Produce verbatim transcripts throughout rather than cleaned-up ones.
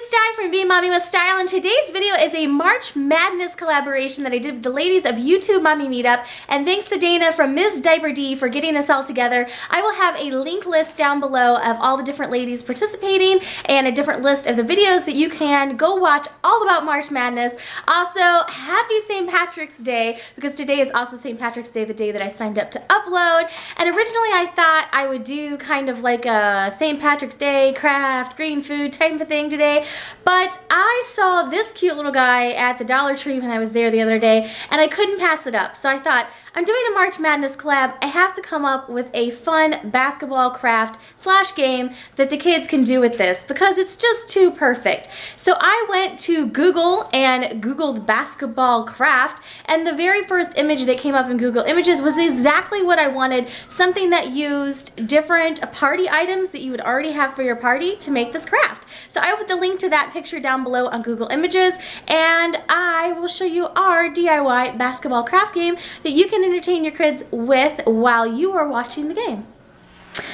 it's Di from Be Mommy with Style, and today's video is a March Madness collaboration that I did with the ladies of YouTube Mommy Meetup, and thanks to Dana from Miz Diaper D for getting us all together. I will have a link list down below of all the different ladies participating and a different list of the videos that you can go watch all about March Madness. Also, happy Saint Patrick's Day, because today is also Saint Patrick's Day, the day that I signed up to upload, and originally I thought I would do kind of like a Saint Patrick's Day craft, green food type of thing today, but I saw this cute little guy at the Dollar Tree when I was there the other day, and I couldn't pass it up. So I thought, I'm doing a March Madness collab. I have to come up with a fun basketball craft slash game that the kids can do with this, because it's just too perfect. So I went to Google and Googled basketball craft, and the very first image that came up in Google Images was exactly what I wanted, something that used different party items that you would already have for your party to make this craft. So I put the link to that picture down below on Google Images, and I will show you our D I Y basketball craft game that you can entertain your kids with while you are watching the game.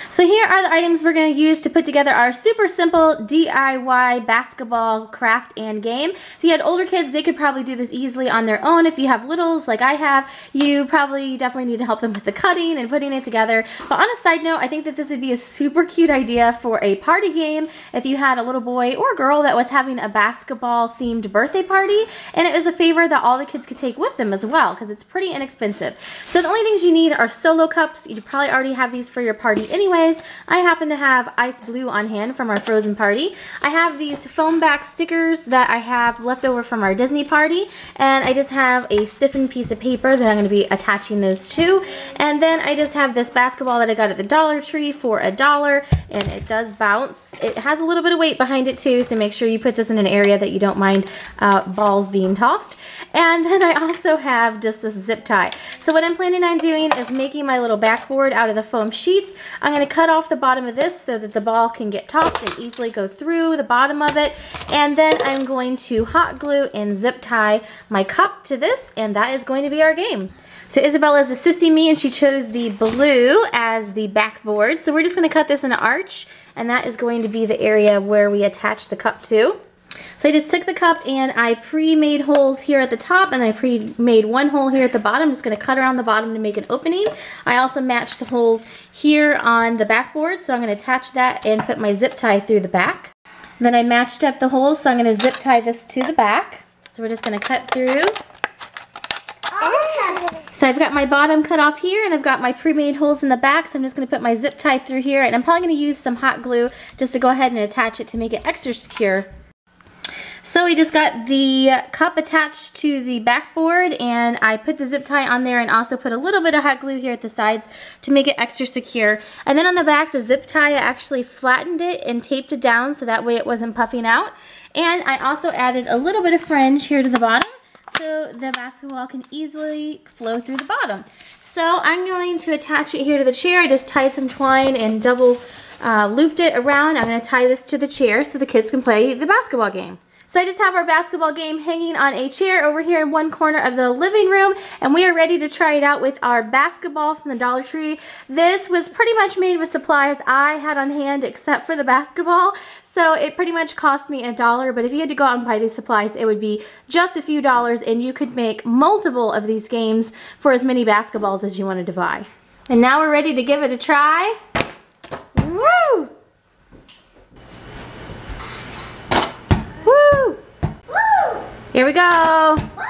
So here are the items we're going to use to put together our super simple D I Y basketball craft and game. If you had older kids, they could probably do this easily on their own. If you have littles like I have, you probably definitely need to help them with the cutting and putting it together. But on a side note, I think that this would be a super cute idea for a party game if you had a little boy or girl that was having a basketball themed birthday party, and it was a favor that all the kids could take with them as well, because it's pretty inexpensive. So the only things you need are solo cups. You probably already have these for your party anyways. I happen to have ice blue on hand from our frozen party. I have these foam back stickers that I have left over from our Disney party, and I just have a stiffened piece of paper that I'm going to be attaching those to. And then I just have this basketball that I got at the Dollar Tree for a dollar, and it does bounce. It has a little bit of weight behind it too, so make sure you put this in an area that you don't mind uh, balls being tossed. And then I also have just this zip tie. So what I'm planning on doing is making my little backboard out of the foam sheets. I'm going to cut off the bottom of this so that the ball can get tossed and easily go through the bottom of it, and then I'm going to hot glue and zip tie my cup to this, and that is going to be our game. So Isabella is assisting me, and she chose the blue as the backboard, so we're just going to cut this in an arch, and that is going to be the area where we attach the cup to. So I just took the cup and I pre-made holes here at the top, and I pre-made one hole here at the bottom. I'm just going to cut around the bottom to make an opening. I also matched the holes here on the backboard, so I'm going to attach that and put my zip tie through the back. And then I matched up the holes, so I'm going to zip tie this to the back. So we're just going to cut through. So I've got my bottom cut off here, and I've got my pre-made holes in the back, so I'm just going to put my zip tie through here, and I'm probably going to use some hot glue just to go ahead and attach it to make it extra secure. So we just got the cup attached to the backboard, and I put the zip tie on there and also put a little bit of hot glue here at the sides to make it extra secure. And then on the back, the zip tie, I actually flattened it and taped it down so that way it wasn't puffing out. And I also added a little bit of fringe here to the bottom, so the basketball can easily flow through the bottom. So I'm going to attach it here to the chair. I just tied some twine and double uh, looped it around. I'm going to tie this to the chair so the kids can play the basketball game. So I just have our basketball game hanging on a chair over here in one corner of the living room, and we are ready to try it out with our basketball from the Dollar Tree. This was pretty much made with supplies I had on hand except for the basketball, so it pretty much cost me a dollar, but if you had to go out and buy these supplies, it would be just a few dollars, and you could make multiple of these games for as many basketballs as you wanted to buy. And now we're ready to give it a try. Woo! Here we go. Woo!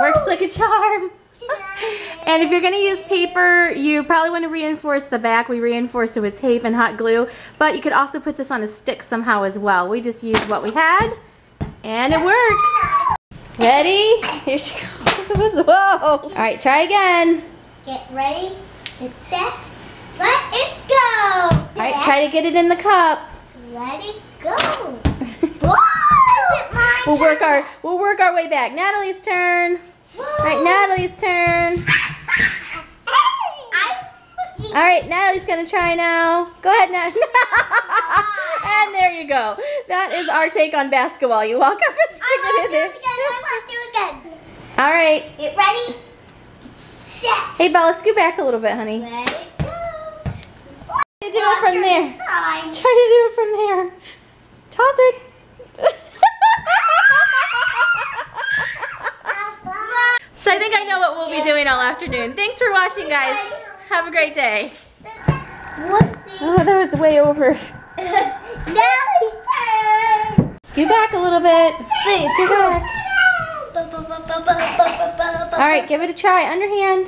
Works like a charm. And if you're going to use paper, you probably want to reinforce the back. We reinforced it with tape and hot glue, but you could also put this on a stick somehow as well. We just used what we had, and it works. Ready? Here she goes. Whoa. All right, try again. Get ready, get set, let it go. All right, try to get it in the cup. Let it go. Whoa. We'll work our we'll work our way back. Natalie's turn. Woo. All right, Natalie's turn. All right, Natalie's gonna try now. Go ahead, Natalie. And there you go. That is our take on basketball. You walk up and stick it in there. I want to do it again. I want to do it again. All right. Get ready. Set. Hey, Bella, scoot back a little bit, honey. Ready, go. Try to do it from there. Try to do it from there. Toss it. So I think I know what we'll be doing all afternoon. Thanks for watching, guys. Have a great day. Oh, that was way over. Scoot back a little bit. Please, scoot back. All right, give it a try. Underhand.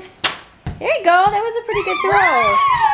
There you go. That was a pretty good throw.